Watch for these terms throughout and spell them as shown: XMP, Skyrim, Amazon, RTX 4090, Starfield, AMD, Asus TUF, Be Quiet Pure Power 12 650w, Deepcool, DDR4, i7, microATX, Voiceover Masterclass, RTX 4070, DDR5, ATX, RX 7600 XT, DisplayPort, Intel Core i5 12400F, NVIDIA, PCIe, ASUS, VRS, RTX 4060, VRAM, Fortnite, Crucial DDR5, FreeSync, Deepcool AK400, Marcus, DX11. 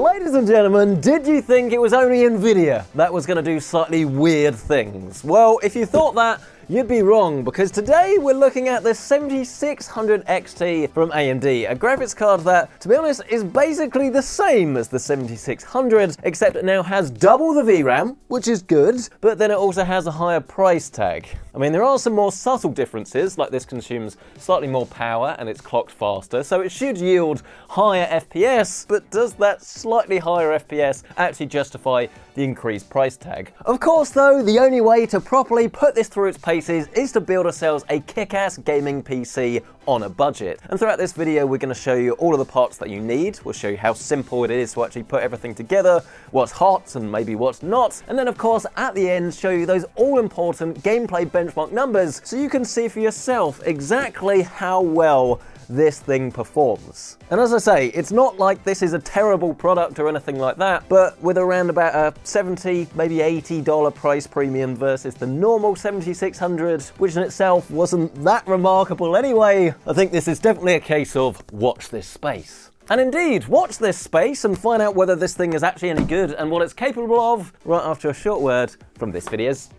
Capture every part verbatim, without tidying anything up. Ladies and gentlemen, did you think it was only NVIDIA that was going to do slightly weird things? Well, if you thought that, you'd be wrong, because today we're looking at the seventy-six hundred X T from A M D, a graphics card that, to be honest, is basically the same as the seventy-six hundred, except it now has double the V RAM, which is good, but then it also has a higher price tag. I mean, there are some more subtle differences, like this consumes slightly more power and it's clocked faster, so it should yield higher F P S, but does that slightly higher F P S actually justify the increased price tag? Of course, though, the only way to properly put this through its paces is to build ourselves a kick-ass gaming P C on a budget. And throughout this video, we're going to show you all of the parts that you need. We'll show you how simple it is to actually put everything together, what's hot and maybe what's not. And then, of course, at the end, show you those all-important gameplay benchmark numbers so you can see for yourself exactly how well this thing performs. And as I say, it's not like this is a terrible product or anything like that, but with around about a seventy dollars, maybe eighty dollars price premium versus the normal seventy-six hundred, which in itself wasn't that remarkable anyway, I think this is definitely a case of watch this space. And indeed, watch this space and find out whether this thing is actually any good and what it's capable of right after a short word from this video's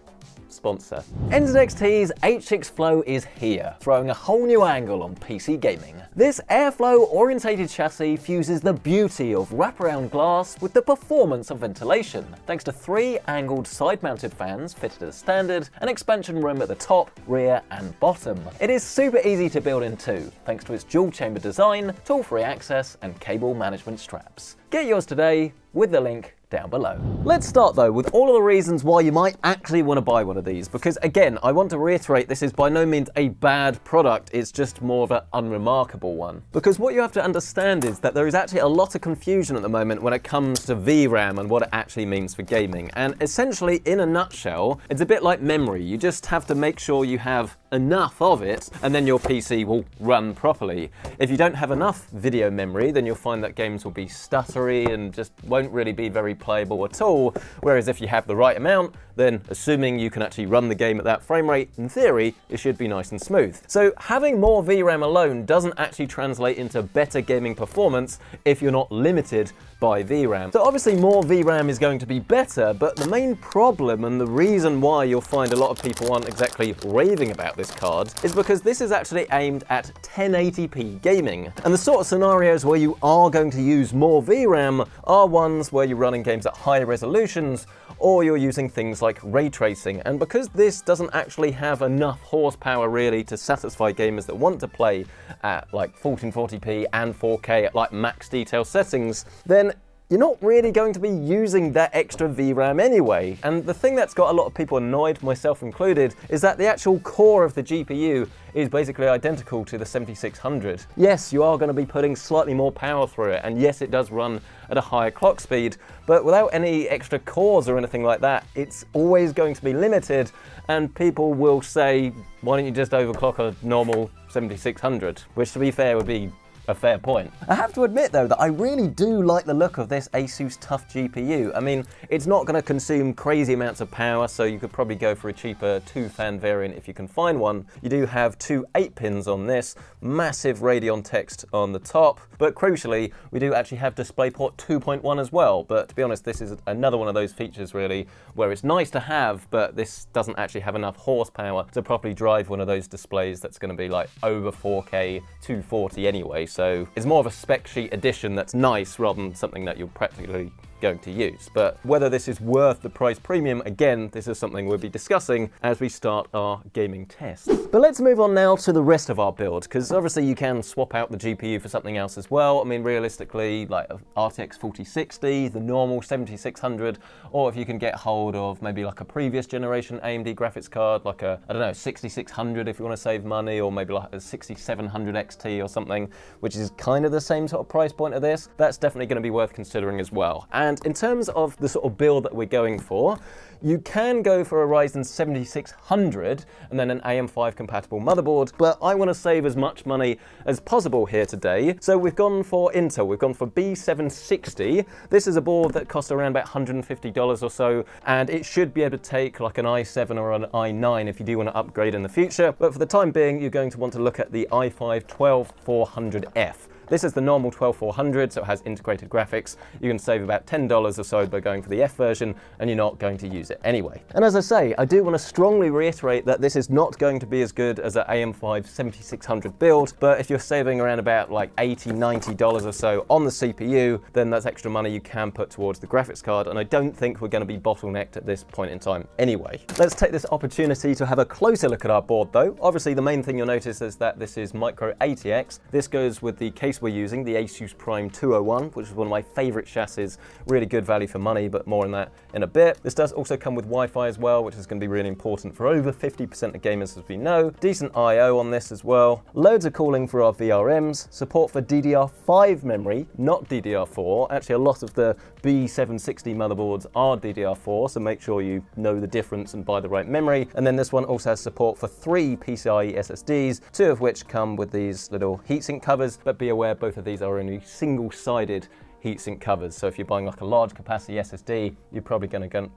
sponsor. N Z X T's H six Flow is here, throwing a whole new angle on P C gaming. This airflow-orientated chassis fuses the beauty of wraparound glass with the performance of ventilation, thanks to three angled side-mounted fans fitted as standard, an expansion room at the top, rear and bottom. It is super easy to build in too, thanks to its dual-chamber design, tool-free access and cable management straps. Get yours today with the link down below. Let's start though with all of the reasons why you might actually want to buy one of these, because again, I want to reiterate this is by no means a bad product, it's just more of an unremarkable one. Because what you have to understand is that there is actually a lot of confusion at the moment when it comes to V RAM and what it actually means for gaming. And essentially, in a nutshell, it's a bit like memory. You just have to make sure you have enough of it, and then your P C will run properly. If you don't have enough video memory, then you'll find that games will be stuttery and just won't really be very playable at all. Whereas if you have the right amount, then assuming you can actually run the game at that frame rate, in theory, it should be nice and smooth. So having more V RAM alone doesn't actually translate into better gaming performance if you're not limited by V RAM. So obviously more V RAM is going to be better, but the main problem and the reason why you'll find a lot of people aren't exactly raving about this This card is because this is actually aimed at ten eighty p gaming, and the sort of scenarios where you are going to use more V RAM are ones where you're running games at higher resolutions or you're using things like ray tracing. And because this doesn't actually have enough horsepower really to satisfy gamers that want to play at like fourteen forty p and four K at like max detail settings, then you're not really going to be using that extra V RAM anyway. And the thing that's got a lot of people annoyed, myself included, is that the actual core of the G P U is basically identical to the seventy-six hundred. Yes, you are going to be putting slightly more power through it, and yes, it does run at a higher clock speed, but without any extra cores or anything like that, it's always going to be limited, and people will say, why don't you just overclock a normal seventy-six hundred? Which, to be fair, would be a fair point. I have to admit though that I really do like the look of this Asus TUF G P U. I mean, it's not going to consume crazy amounts of power, so you could probably go for a cheaper two-fan variant if you can find one. You do have two eight pins on this, massive Radeon text on the top, but crucially, we do actually have DisplayPort two point one as well. But to be honest, this is another one of those features really where it's nice to have, but this doesn't actually have enough horsepower to properly drive one of those displays that's going to be like over four K two forty anyway. So it's more of a spec sheet addition that's nice rather than something that you're practically going to use. But whether this is worth the price premium, again, this is something we'll be discussing as we start our gaming test. But let's move on now to the rest of our build, because obviously you can swap out the G P U for something else as well. I mean, realistically, like R T X forty sixty, the normal seventy-six hundred, or if you can get hold of maybe like a previous generation A M D graphics card, like a, I don't know, sixty-six hundred if you want to save money, or maybe like a sixty-seven hundred X T or something, which is kind of the same sort of price point of this, that's definitely going to be worth considering as well. And And in terms of the sort of build that we're going for, you can go for a Ryzen seventy-six hundred and then an A M five compatible motherboard, but I want to save as much money as possible here today. So we've gone for Intel, we've gone for B seven sixty. This is a board that costs around about one hundred fifty dollars or so, and it should be able to take like an i seven or an i nine if you do want to upgrade in the future. But for the time being, you're going to want to look at the i five twelve four hundred F. This is the normal twelve four hundred, so it has integrated graphics. You can save about ten dollars or so by going for the F version, and you're not going to use it anyway. And as I say, I do want to strongly reiterate that this is not going to be as good as an A M five seventy-six hundred build, but if you're saving around about like eighty, ninety dollars or so on the C P U, then that's extra money you can put towards the graphics card, and I don't think we're going to be bottlenecked at this point in time anyway. Let's take this opportunity to have a closer look at our board though. Obviously the main thing you'll notice is that this is micro A T X. This goes with the case we're using, the Asus Prime two oh one, which is one of my favorite chassis. Really good value for money, but more on that in a bit. This does also come with Wi-Fi as well, which is going to be really important for over fifty percent of gamers as we know. Decent I O on this as well. Loads of cooling for our V R Ms. Support for D D R five memory, not D D R four. Actually, a lot of the B seven sixty motherboards are D D R four, so make sure you know the difference and buy the right memory. And then this one also has support for three PCIe S S Ds, two of which come with these little heatsink covers, but be aware both of these are only single-sided heatsink covers. So if you're buying like a large capacity S S D, you're probably going to go,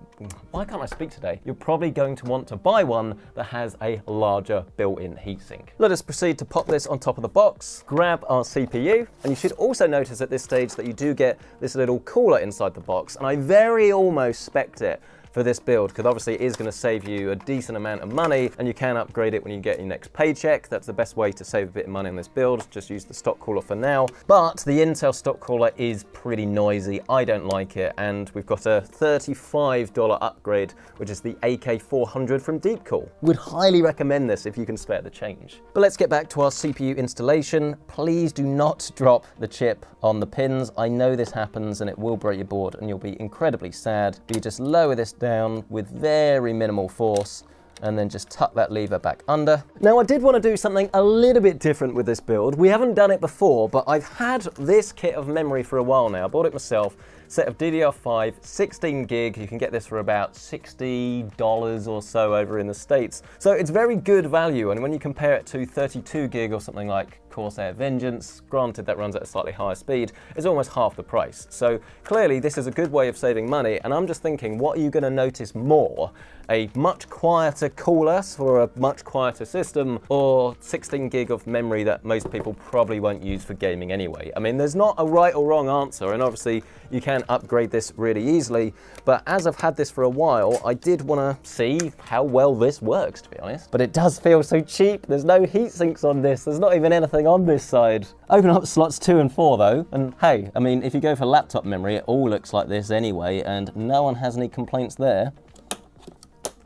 why can't I speak today? You're probably going to want to buy one that has a larger built-in heatsink. Let us proceed to pop this on top of the box, grab our C P U, and you should also notice at this stage that you do get this little cooler inside the box, and I very almost spec'd it for this build, because obviously it is going to save you a decent amount of money, and you can upgrade it when you get your next paycheck. That's the best way to save a bit of money on this build, just use the stock cooler for now. But the Intel stock cooler is pretty noisy, I don't like it, and we've got a thirty-five dollar upgrade, which is the A K four hundred from Deepcool. Would highly recommend this if you can spare the change. But let's get back to our C P U installation. Please do not drop the chip on the pins. I know this happens and it will break your board and you'll be incredibly sad, but you just lower this down with very minimal force and then just tuck that lever back under. Now, I did want to do something a little bit different with this build. We haven't done it before, but I've had this kit of memory for a while now. I bought it myself, set of D D R five, sixteen gig. You can get this for about sixty dollars or so over in the States. So it's very good value, and when you compare it to thirty-two gig or something like Corsair Vengeance, granted that runs at a slightly higher speed, is almost half the price. So clearly this is a good way of saving money, and I'm just thinking, what are you going to notice more? A much quieter cooler for a much quieter system, or sixteen gig of memory that most people probably won't use for gaming anyway? I mean, there's not a right or wrong answer, and obviously you can upgrade this really easily, but as I've had this for a while, I did want to see how well this works, to be honest. But it does feel so cheap. There's no heat sinks on this, there's not even anything on this side. Open up slots two and four though, and hey, I mean, if you go for laptop memory, it all looks like this anyway, and no one has any complaints there.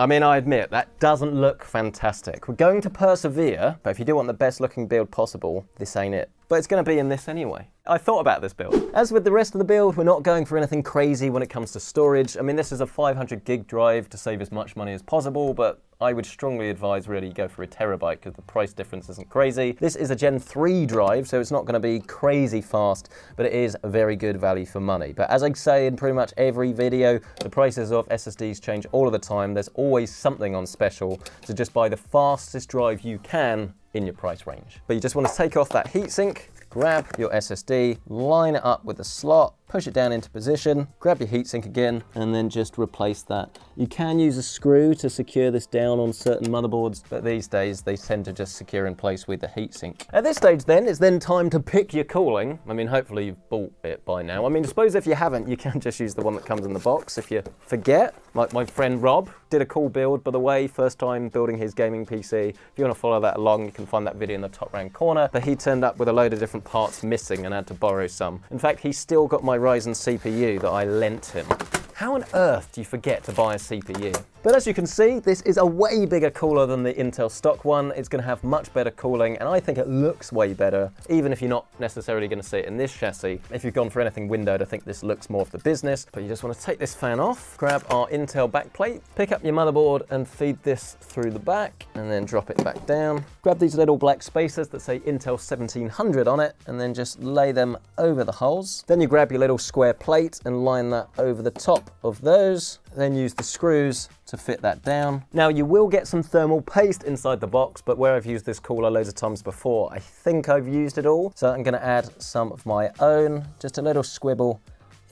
I mean, I admit, that doesn't look fantastic. We're going to persevere, but if you do want the best looking build possible, this ain't it. But it's going to be in this anyway. I thought about this build. As with the rest of the build, we're not going for anything crazy when it comes to storage. I mean, this is a five hundred gig drive to save as much money as possible, but I would strongly advise really go for a terabyte because the price difference isn't crazy. This is a gen three drive, so it's not going to be crazy fast, but it is a very good value for money. But as I say in pretty much every video, the prices of S S Ds change all of the time. There's always something on special, so just buy the fastest drive you can in your price range. But you just want to take off that heatsink, grab your S S D, line it up with the slot, push it down into position, grab your heatsink again, and then just replace that. You can use a screw to secure this down on certain motherboards, but these days they tend to just secure in place with the heatsink. At this stage then, it's then time to pick your cooling. I mean, hopefully you've bought it by now. I mean, suppose if you haven't, you can just use the one that comes in the box if you forget. Like my friend Rob did a cool build, by the way, first time building his gaming P C. If you want to follow that along, you can find that video in the top right corner, but he turned up with a load of different parts missing and had to borrow some. In fact, he's still got my Ryzen C P U that I lent him. How on earth do you forget to buy a C P U? But as you can see, this is a way bigger cooler than the Intel stock one. It's going to have much better cooling, and I think it looks way better, even if you're not necessarily going to see it in this chassis. If you've gone for anything windowed, I think this looks more of the business. But you just want to take this fan off, grab our Intel backplate, pick up your motherboard and feed this through the back, and then drop it back down. Grab these little black spacers that say Intel seventeen hundred on it, and then just lay them over the holes. Then you grab your little square plate and line that over the top of those, then use the screws to fit that down. Now, you will get some thermal paste inside the box, but where I've used this cooler loads of times before, I think I've used it all. So I'm gonna add some of my own. Just a little squibble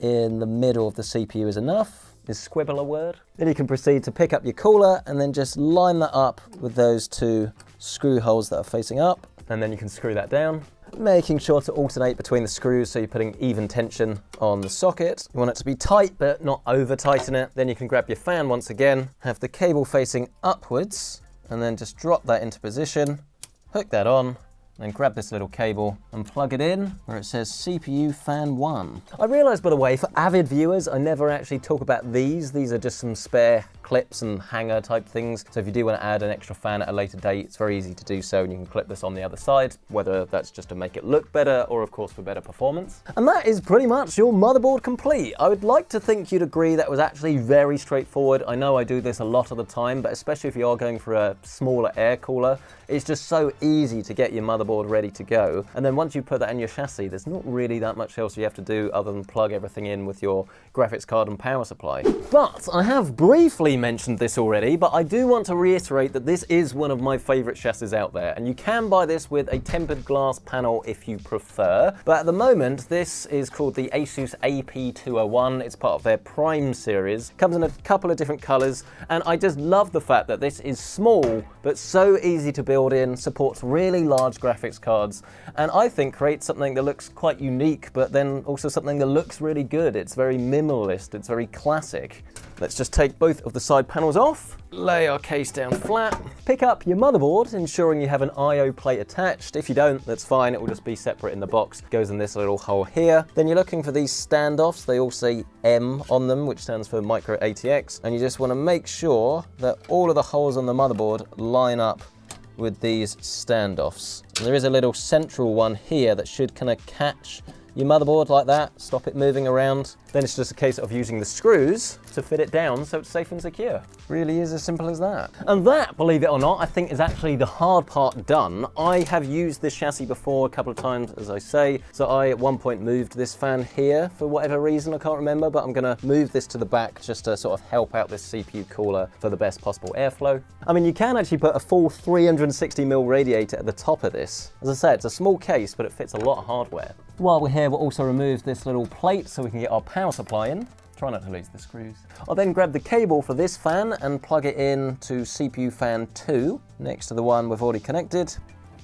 in the middle of the C P U is enough. Is squibble a word? Then you can proceed to pick up your cooler and then just line that up with those two screw holes that are facing up. And then you can screw that down. making sure to alternate between the screws so you're putting even tension on the socket. You want it to be tight, but not over tighten it. Then you can grab your fan once again, have the cable facing upwards, and then just drop that into position, hook that on, then grab this little cable and plug it in where it says C P U fan one. I realized, by the way, for avid viewers, I never actually talk about these. These are just some spare clips and hanger type things. So if you do want to add an extra fan at a later date, it's very easy to do so, and you can clip this on the other side, whether that's just to make it look better or of course for better performance. And that is pretty much your motherboard complete. I would like to think you'd agree that was actually very straightforward. I know I do this a lot of the time, but especially if you are going for a smaller air cooler, it's just so easy to get your motherboard ready to go. And then once you put that in your chassis, there's not really that much else you have to do other than plug everything in with your graphics card and power supply. But I have briefly mentioned this already, but I do want to reiterate that this is one of my favorite chassis out there, and you can buy this with a tempered glass panel if you prefer. But at the moment, this is called the Asus A P two oh one. It's part of their Prime series. Comes in a couple of different colors, and I just love the fact that this is small but so easy to build in, supports really large graphics cards, and I think creates something that looks quite unique, but then also something that looks really good. It's very minimalist, it's very classic. Let's just take both of the side panels off, lay our case down flat, pick up your motherboard, ensuring you have an I O plate attached. If you don't, that's fine, it will just be separate in the box. It goes in this little hole here. Then you're looking for these standoffs. They all say M on them, which stands for micro A T X. And you just want to make sure that all of the holes on the motherboard line up with these standoffs. And there is a little central one here that should kind of catch your motherboard like that, stop it moving around. Then it's just a case of using the screws to fit it down so it's safe and secure. Really is as simple as that. And that, believe it or not, I think is actually the hard part done. I have used this chassis before a couple of times, as I say. So I, at one point, moved this fan here for whatever reason, I can't remember, but I'm gonna move this to the back just to sort of help out this C P U cooler for the best possible airflow. I mean, you can actually put a full three hundred sixty millimeter radiator at the top of this. As I say, it's a small case, but it fits a lot of hardware. While we're here, we'll also remove this little plate so we can get our power supply in. Try not to lose the screws. I'll then grab the cable for this fan and plug it in to C P U fan two, next to the one we've already connected.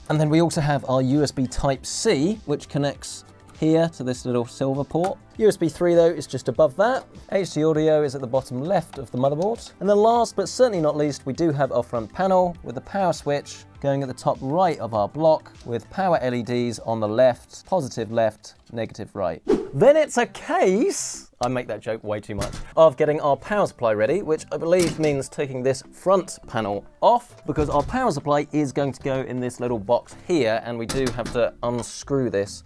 And then we also have our U S B Type C, which connects here to this little silver port. U S B three though is just above that. H D audio is at the bottom left of the motherboard. And then last but certainly not least, we do have our front panel with the power switch going at the top right of our block with power L E Ds on the left, positive left, negative right. Then it's a case, I make that joke way too much, of getting our power supply ready, which I believe means taking this front panel off because our power supply is going to go in this little box here, and we do have to unscrew this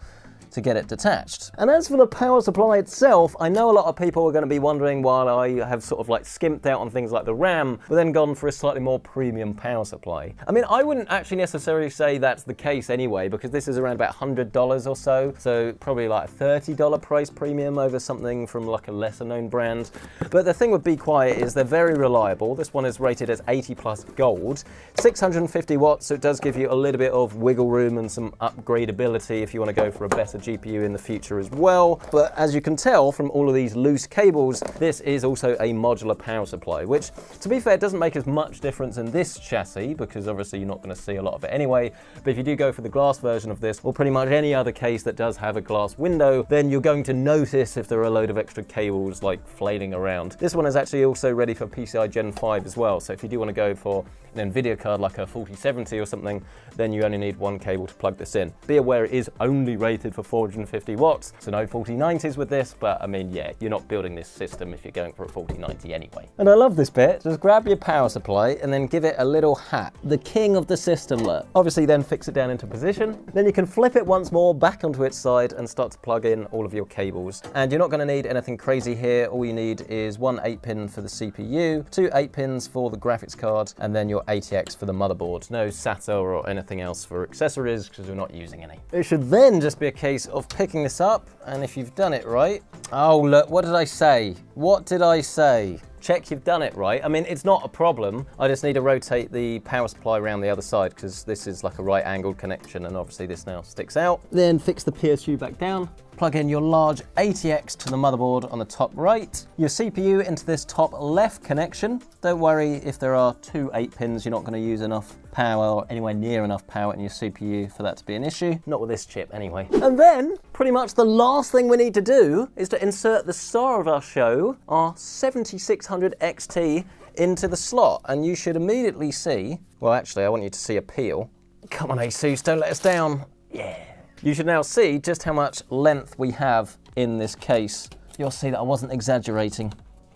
to get it detached. And as for the power supply itself, I know a lot of people are going to be wondering why I have sort of like skimped out on things like the RAM, but then gone for a slightly more premium power supply. I mean, I wouldn't actually necessarily say that's the case anyway, because this is around about one hundred dollars or so, so probably like a thirty dollar price premium over something from like a lesser known brand. But the thing with Be Quiet is they're very reliable. This one is rated as eighty plus gold, six hundred fifty watts, so it does give you a little bit of wiggle room and some upgradability if you want to go for a better G P U in the future as well. But as you can tell from all of these loose cables, this is also a modular power supply, which to be fair doesn't make as much difference in this chassis because obviously you're not going to see a lot of it anyway. But if you do go for the glass version of this, or pretty much any other case that does have a glass window, then you're going to notice if there are a load of extra cables like flailing around. This one is actually also ready for P C I Gen five as well, so if you do want to go for an NVIDIA card like a forty seventy or something, then you only need one cable to plug this in. Be aware it is only rated for four hundred fifty watts, so no forty nineties with this, but I mean, yeah, you're not building this system if you're going for a forty ninety anyway. And I love this bit. Just grab your power supply and then give it a little hat. The king of the system look. Obviously then fix it down into position. Then you can flip it once more back onto its side and start to plug in all of your cables. And you're not gonna need anything crazy here. All you need is one eight pin for the C P U, two eight pins for the graphics card, and then your A T X for the motherboard. No SATA or anything else for accessories because we're not using any. It should then just be a case of picking this up, and if you've done it right, oh look, what did I say? What did I say? Check you've done it right. I mean, it's not a problem. I just need to rotate the power supply around the other side because this is like a right angled connection, and obviously this now sticks out. Then fix the P S U back down, plug in your large A T X to the motherboard on the top right, your C P U into this top left connection. Don't worry if there are two eight pins, you're not going to use enough power or anywhere near enough power in your C P U for that to be an issue. Not with this chip anyway. And then pretty much the last thing we need to do is to insert the star of our show, our seventy-six hundred X T, into the slot. And you should immediately see, well actually I want you to see a peel. Come on Asus, don't let us down. Yeah. You should now see just how much length we have in this case. You'll see that I wasn't exaggerating.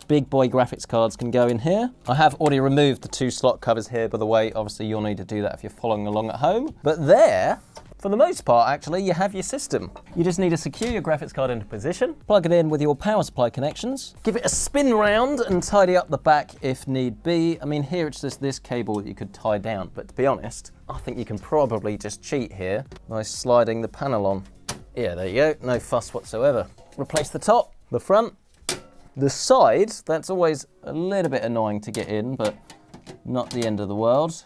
Big boy graphics cards can go in here. I have already removed the two slot covers here, by the way. Obviously you'll need to do that if you're following along at home. But there, for the most part actually, you have your system. You just need to secure your graphics card into position, plug it in with your power supply connections, give it a spin round and tidy up the back if need be. I mean, here it's just this cable that you could tie down, but to be honest, I think you can probably just cheat here by sliding the panel on. Yeah, there you go, no fuss whatsoever. Replace the top, the front, the sides. That's always a little bit annoying to get in, but not the end of the world.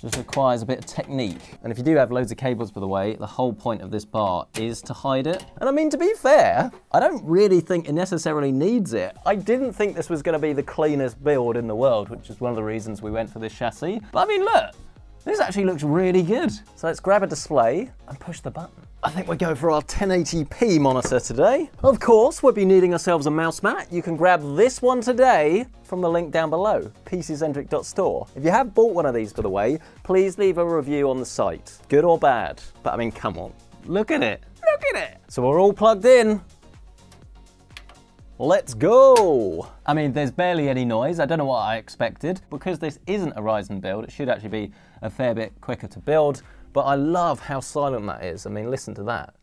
Just requires a bit of technique. And if you do have loads of cables, by the way, the whole point of this bar is to hide it. And I mean, to be fair, I don't really think it necessarily needs it. I didn't think this was gonna be the cleanest build in the world, which is one of the reasons we went for this chassis. But I mean, look. This actually looks really good. So let's grab a display and push the button. I think we're going for our ten eighty p monitor today. Of course, we'll be needing ourselves a mouse mat. You can grab this one today from the link down below, p c centric dot store. If you have bought one of these, by the way, please leave a review on the site, good or bad. But I mean, come on, look at it, look at it. So we're all plugged in. Let's go. I mean, there's barely any noise. I don't know what I expected. Because this isn't a Ryzen build, it should actually be a fair bit quicker to build, but I love how silent that is. I mean, listen to that.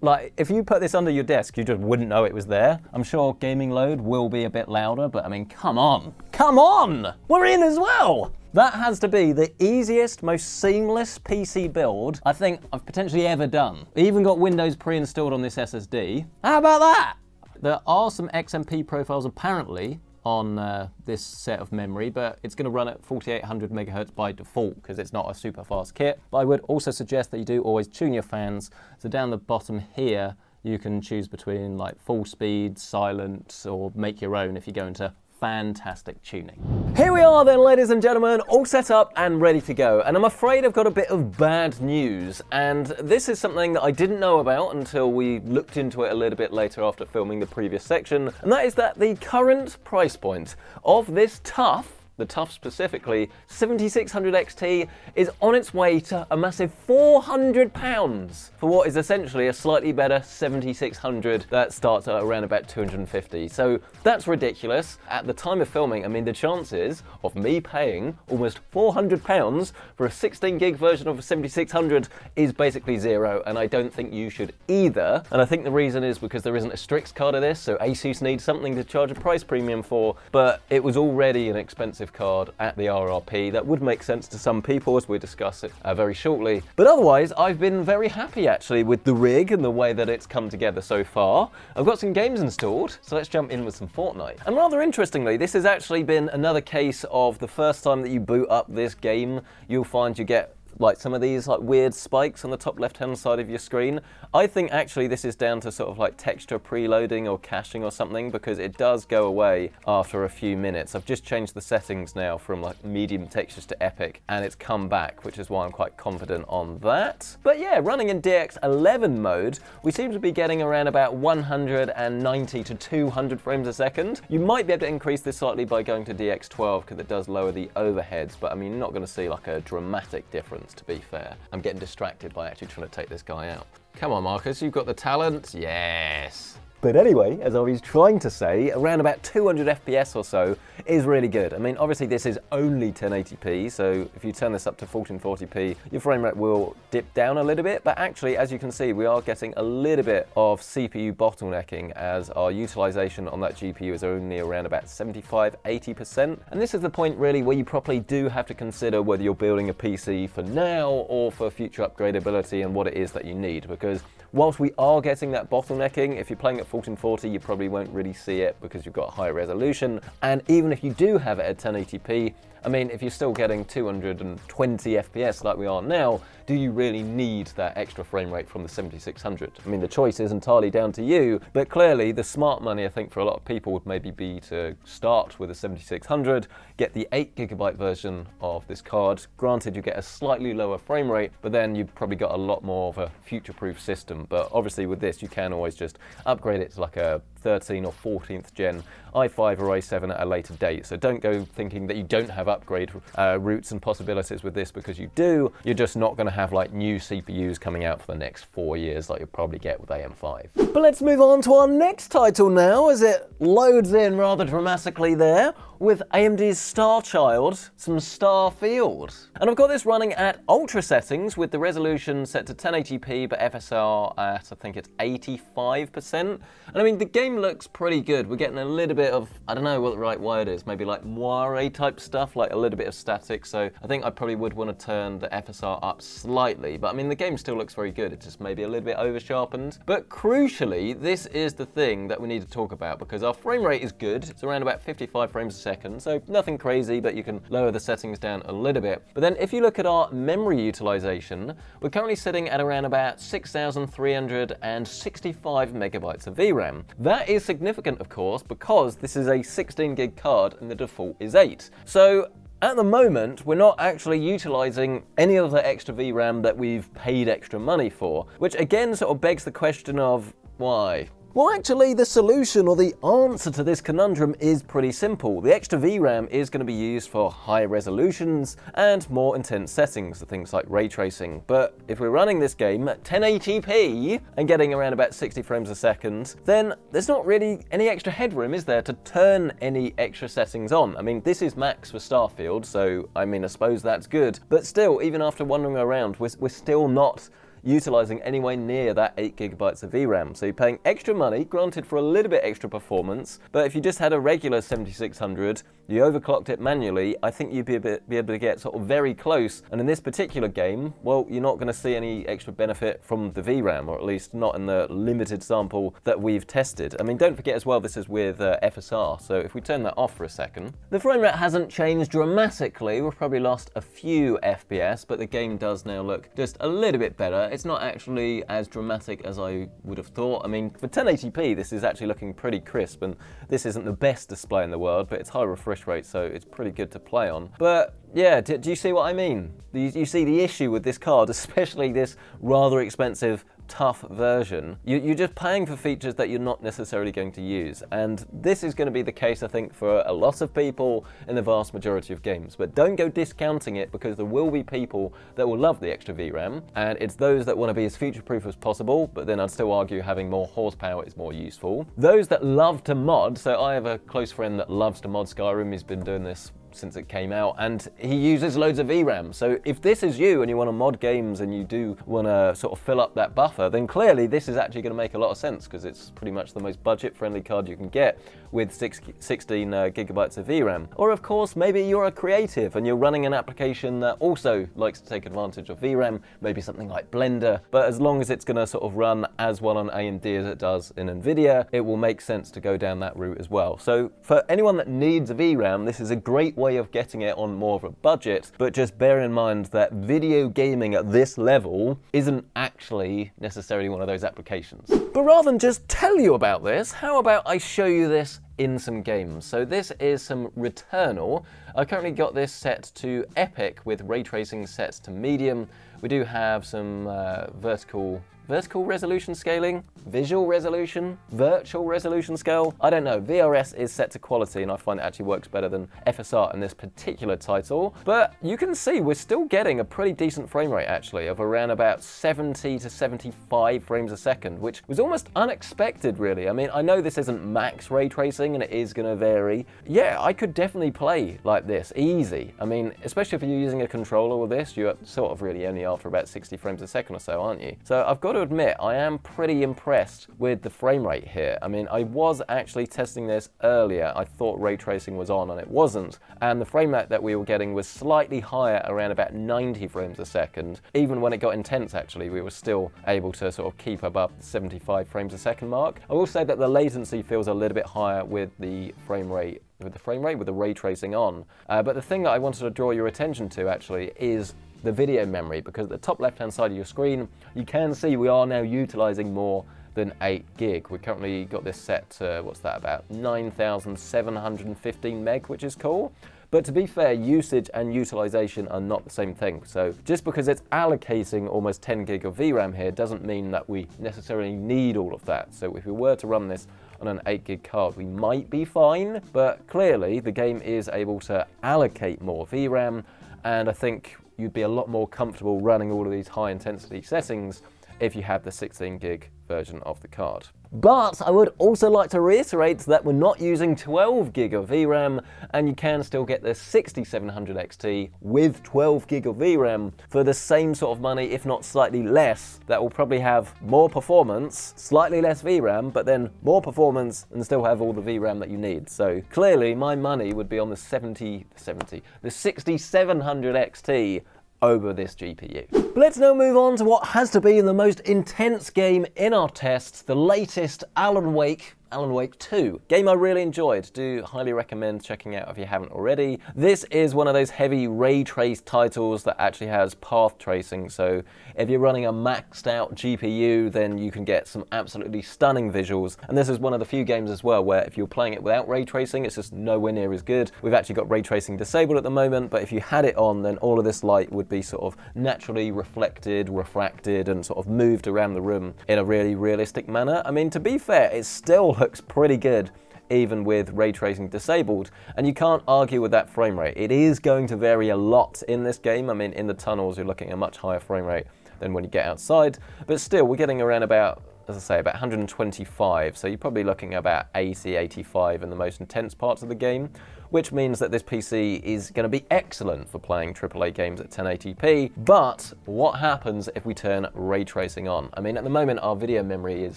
Like, if you put this under your desk, you just wouldn't know it was there. I'm sure gaming load will be a bit louder, but I mean, come on, come on, we're in as well. That has to be the easiest, most seamless P C build I think I've potentially ever done. Even got Windows pre-installed on this S S D. How about that? There are some X M P profiles apparently on uh, this set of memory, but it's gonna run at forty-eight hundred megahertz by default because it's not a super fast kit. But I would also suggest that you do always tune your fans. So down the bottom here, you can choose between like full speed, silent, or make your own if you go into fantastic tuning. Here we are then, ladies and gentlemen, all set up and ready to go. And I'm afraid I've got a bit of bad news. And this is something that I didn't know about until we looked into it a little bit later after filming the previous section. And that is that the current price point of this T U F, the T U F specifically, seventy-six hundred X T, is on its way to a massive four hundred pounds for what is essentially a slightly better seventy-six hundred that starts at around about two hundred and fifty. So that's ridiculous. At the time of filming, I mean, the chances of me paying almost four hundred pounds for a sixteen gig version of a seventy-six hundred is basically zero, and I don't think you should either. And I think the reason is because there isn't a Strix card of this, so Asus needs something to charge a price premium for, but it was already an expensive card at the R R P. That would make sense to some people, as we discuss it uh, very shortly. But otherwise, I've been very happy actually with the rig and the way that it's come together so far. I've got some games installed, so let's jump in with some Fortnite. And rather interestingly, this has actually been another case of the first time that you boot up this game, you'll find you get like some of these like weird spikes on the top left-hand side of your screen. I think actually this is down to sort of like texture preloading or caching or something, because it does go away after a few minutes. I've just changed the settings now from like medium textures to epic, and it's come back, which is why I'm quite confident on that. But yeah, running in D X eleven mode, we seem to be getting around about one hundred ninety to two hundred frames a second. You might be able to increase this slightly by going to D X twelve, because it does lower the overheads, but I mean, you're not gonna see like a dramatic difference, to be fair. I'm getting distracted by actually trying to take this guy out. Come on, Marcus, you've got the talent. Yes. But anyway, as I was trying to say, around about two hundred F P S or so is really good. I mean, obviously this is only ten eighty p, so if you turn this up to fourteen forty p, your frame rate will dip down a little bit, but actually, as you can see, we are getting a little bit of C P U bottlenecking, as our utilization on that G P U is only around about seventy-five, eighty percent. And this is the point really where you probably do have to consider whether you're building a P C for now or for future upgradability and what it is that you need, because whilst we are getting that bottlenecking, if you're playing at fourteen forty, you probably won't really see it because you've got high resolution. And even if you do have it at ten eighty p, I mean, if you're still getting two hundred twenty F P S like we are now, do you really need that extra frame rate from the seventy-six hundred? I mean, the choice is entirely down to you, but clearly the smart money, I think, for a lot of people would maybe be to start with a seventy-six hundred, get the eight gigabyte version of this card. Granted, you get a slightly lower frame rate, but then you've probably got a lot more of a future-proof system. But obviously with this, you can always just upgrade it to like a thirteen or fourteenth gen i five or i seven at a later date. So don't go thinking that you don't have upgrade uh, routes and possibilities with this, because you do. You're just not going to have like new C P Us coming out for the next four years like you'll probably get with A M five. But let's move on to our next title now, as it loads in rather dramatically there with A M D's star child, some Starfield. And I've got this running at ultra settings with the resolution set to ten eighty p, but F S R at, I think it's eighty-five percent. And I mean, the game looks pretty good. We're getting a little bit of, I don't know what the right word is, maybe like moire type stuff, like a little bit of static. So I think I probably would want to turn the F S R up slightly, but I mean, the game still looks very good. It's just maybe a little bit over sharpened. But crucially, this is the thing that we need to talk about, because our frame rate is good. It's around about fifty-five frames a second, so nothing crazy, but you can lower the settings down a little bit. But then if you look at our memory utilization, we're currently sitting at around about six thousand three hundred sixty-five megabytes of V RAM. That is significant, of course, because this is a sixteen gig card and the default is eight. So at the moment, we're not actually utilizing any of the extra V RAM that we've paid extra money for, which again sort of begs the question of why? Well, actually, the solution or the answer to this conundrum is pretty simple. The extra V RAM is going to be used for higher resolutions and more intense settings, things like ray tracing. But if we're running this game at ten eighty p and getting around about sixty frames a second, then there's not really any extra headroom, is there, to turn any extra settings on? I mean, this is max for Starfield, so I mean, I suppose that's good. But still, even after wandering around, we're, we're still not utilizing anywhere near that eight gigabytes of V RAM. So you're paying extra money, granted for a little bit extra performance, but if you just had a regular seventy-six hundred, you overclocked it manually, I think you'd be, a bit, be able to get sort of very close. And in this particular game, well, you're not gonna see any extra benefit from the V RAM, or at least not in the limited sample that we've tested. I mean, don't forget as well, this is with uh, F S R. So if we turn that off for a second, the frame rate hasn't changed dramatically. We've probably lost a few F P S, but the game does now look just a little bit better. It's not actually as dramatic as I would have thought. I mean, for ten eighty p, this is actually looking pretty crisp, and this isn't the best display in the world, but it's high refresh rate, so it's pretty good to play on. But yeah, do, do you see what I mean? You, you see the issue with this card, especially this rather expensive T U F version. You, you're just paying for features that you're not necessarily going to use. And this is going to be the case, I think, for a lot of people in the vast majority of games. But don't go discounting it, because there will be people that will love the extra V RAM. And it's those that want to be as future-proof as possible, but then I'd still argue having more horsepower is more useful. Those that love to mod, so I have a close friend that loves to mod Skyrim. He's been doing this since it came out, and he uses loads of V RAM. So if this is you and you want to mod games and you do want to sort of fill up that buffer, then clearly this is actually going to make a lot of sense, because it's pretty much the most budget-friendly card you can get with six, sixteen uh, gigabytes of V RAM. Or of course, maybe you're a creative and you're running an application that also likes to take advantage of V RAM, maybe something like Blender, but as long as it's going to sort of run as well on A M D as it does in NVIDIA, it will make sense to go down that route as well. So for anyone that needs a V RAM, this is a great way way of getting it on more of a budget, but just bear in mind that video gaming at this level isn't actually necessarily one of those applications. But rather than just tell you about this, how about I show you this in some games? So this is some Returnal. I currently got this set to epic with ray tracing set to medium. We do have some uh, vertical Vertical resolution scaling, visual resolution, virtual resolution scale. I don't know, V R S is set to quality, and I find it actually works better than F S R in this particular title. But you can see we're still getting a pretty decent frame rate actually of around about seventy to seventy-five frames a second, which was almost unexpected really. I mean, I know this isn't max ray tracing and it is gonna vary. Yeah, I could definitely play like this, easy. I mean, especially if you're using a controller with this, you're sort of really only after about sixty frames a second or so, aren't you? So I've got to admit, I am pretty impressed with the frame rate here. I mean, I was actually testing this earlier. I thought ray tracing was on and it wasn't, and the frame rate that we were getting was slightly higher, around about ninety frames a second. Even when it got intense, actually, we were still able to sort of keep above the seventy-five frames a second mark. I will say that the latency feels a little bit higher with the frame rate with the frame rate with the ray tracing on, uh, but the thing that I wanted to draw your attention to actually is the video memory, because at the top left hand side of your screen you can see we are now utilizing more than eight gig. We currently got this set to, what's that, about nine thousand seven hundred fifteen meg, which is cool. But to be fair, usage and utilization are not the same thing. So just because it's allocating almost ten gig of V RAM here doesn't mean that we necessarily need all of that. So if we were to run this on an eight gig card, we might be fine, but clearly the game is able to allocate more V RAM, and I think you'd be a lot more comfortable running all of these high intensity settings if you have the sixteen gig version of the card. But I would also like to reiterate that we're not using twelve gig of V RAM, and you can still get the sixty-seven hundred X T with twelve gig of V RAM for the same sort of money, if not slightly less. That will probably have more performance, slightly less V RAM, but then more performance and still have all the V RAM that you need. So clearly my money would be on the seventy, seventy, the sixty-seven hundred X T over this G P U. But let's now move on to what has to be the most intense game in our tests, the latest Alan Wake, Alan Wake two. Game I really enjoyed, do highly recommend checking out if you haven't already. This is one of those heavy ray trace titles that actually has path tracing, so if you're running a maxed out G P U, then you can get some absolutely stunning visuals. And this is one of the few games as well where if you're playing it without ray tracing, it's just nowhere near as good. We've actually got ray tracing disabled at the moment, but if you had it on, then all of this light would be sort of naturally reflected, refracted, and sort of moved around the room in a really realistic manner. I mean, to be fair, it's still looks pretty good even with ray tracing disabled, and you can't argue with that frame rate. It is going to vary a lot in this game. I mean, in the tunnels you're looking at a much higher frame rate than when you get outside, but still we're getting around about, as I say, about one hundred twenty-five, so you're probably looking at about eighty, eighty-five in the most intense parts of the game, which means that this P C is going to be excellent for playing triple A games at ten eighty p. But what happens if we turn ray tracing on? I mean, at the moment our video memory is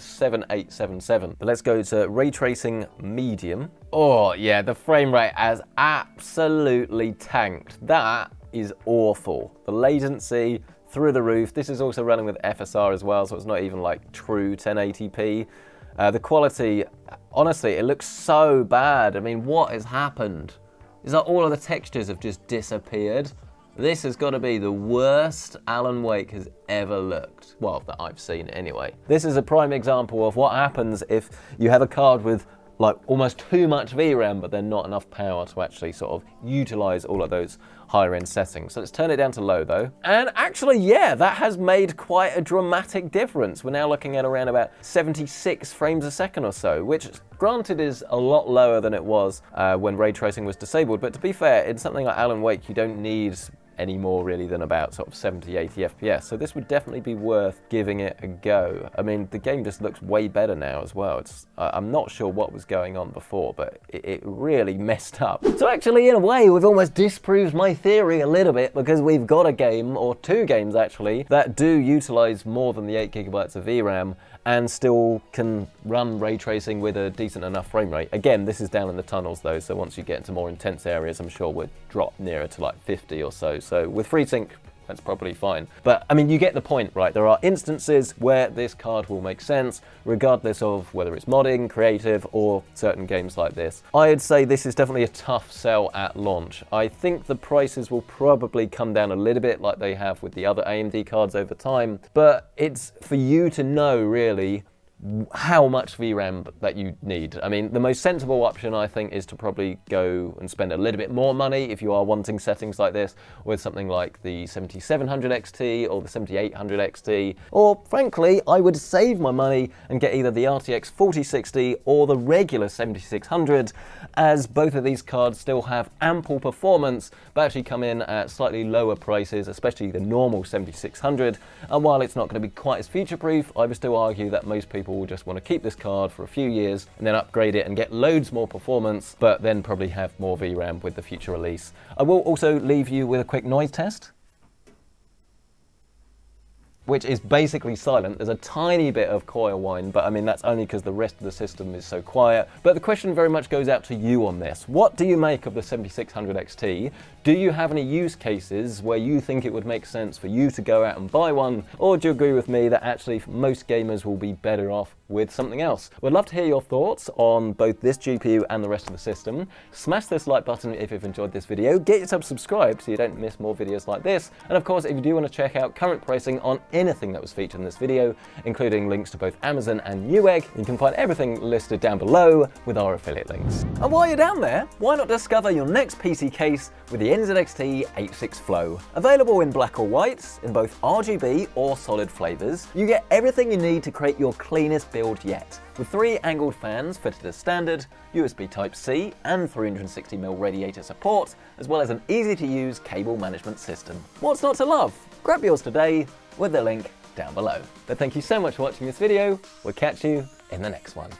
seven eight seven seven, but let's go to ray tracing medium. Oh yeah, the frame rate has absolutely tanked. That is awful. The latency through the roof. This is also running with F S R as well, so it's not even like true ten eighty p. Uh, the quality, honestly, it looks so bad. I mean, what has happened? Is that all of the textures have just disappeared? This has got to be the worst Alan Wake has ever looked. Well, that I've seen anyway. This is a prime example of what happens if you have a card with like almost too much V RAM, but then not enough power to actually sort of utilize all of those higher end settings. So let's turn it down to low though. And actually, yeah, that has made quite a dramatic difference. We're now looking at around about seventy-six frames a second or so, which granted is a lot lower than it was uh, when ray tracing was disabled. But to be fair, in something like Alan Wake, you don't need any more really than about sort of seventy, eighty F P S. So this would definitely be worth giving it a go. I mean, the game just looks way better now as well. It's, I'm not sure what was going on before, but it, it really messed up. So actually, in a way, we've almost disproved my theory a little bit, because we've got a game, or two games actually, that do utilize more than the eight gigabytes of V RAM and still can run ray tracing with a decent enough frame rate. Again, this is down in the tunnels though, so once you get into more intense areas, I'm sure we'll drop nearer to like fifty or so. So with FreeSync, that's probably fine. But I mean, you get the point, right? There are instances where this card will make sense, regardless of whether it's modding, creative, or certain games like this. I'd say this is definitely a tough sell at launch. I think the prices will probably come down a little bit like they have with the other A M D cards over time, but it's for you to know really how much V RAM that you need. I mean, the most sensible option I think is to probably go and spend a little bit more money if you are wanting settings like this with something like the seventy-seven hundred X T or the seventy-eight hundred X T, or frankly I would save my money and get either the R T X forty sixty or the regular seventy-six hundred, as both of these cards still have ample performance but actually come in at slightly lower prices, especially the normal seventy-six hundred. And while it's not going to be quite as future proof, I would still argue that most people will just want to keep this card for a few years and then upgrade it and get loads more performance, but then probably have more V RAM with the future release. I will also leave you with a quick noise test. which is basically silent. There's a tiny bit of coil whine, but I mean, that's only because the rest of the system is so quiet. But the question very much goes out to you on this. What do you make of the seventy-six hundred X T? Do you have any use cases where you think it would make sense for you to go out and buy one? Or do you agree with me that actually most gamers will be better off with something else? We'd love to hear your thoughts on both this G P U and the rest of the system. Smash this like button if you've enjoyed this video. Get yourself subscribed so you don't miss more videos like this. And of course, if you do want to check out current pricing on anything that was featured in this video, including links to both Amazon and Newegg, you can find everything listed down below with our affiliate links. And while you're down there, why not discover your next P C case with the N Z X T H six Flow. Available in black or whites, in both R G B or solid flavors, you get everything you need to create your cleanest build yet, with three angled fans fitted as standard, U S B Type C and three hundred sixty millimeter radiator support, as well as an easy-to-use cable management system. What's not to love? Grab yours today with the link down below. But thank you so much for watching this video. We'll catch you in the next one.